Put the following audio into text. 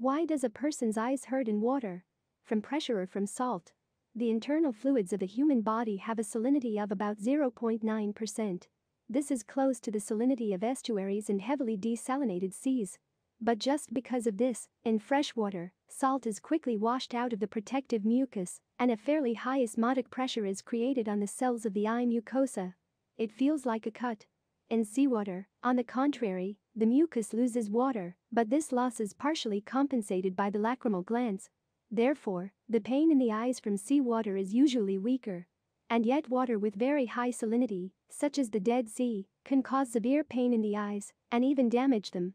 Why does a person's eyes hurt in water? From pressure or from salt? The internal fluids of the human body have a salinity of about 0.9%. This is close to the salinity of estuaries and heavily desalinated seas. But just because of this, in fresh water, salt is quickly washed out of the protective mucus, and a fairly high osmotic pressure is created on the cells of the eye mucosa. It feels like a cut. In seawater, on the contrary, the mucus loses water, but this loss is partially compensated by the lacrimal glands. Therefore, the pain in the eyes from seawater is usually weaker. And yet water with very high salinity, such as the Dead Sea, can cause severe pain in the eyes and even damage them.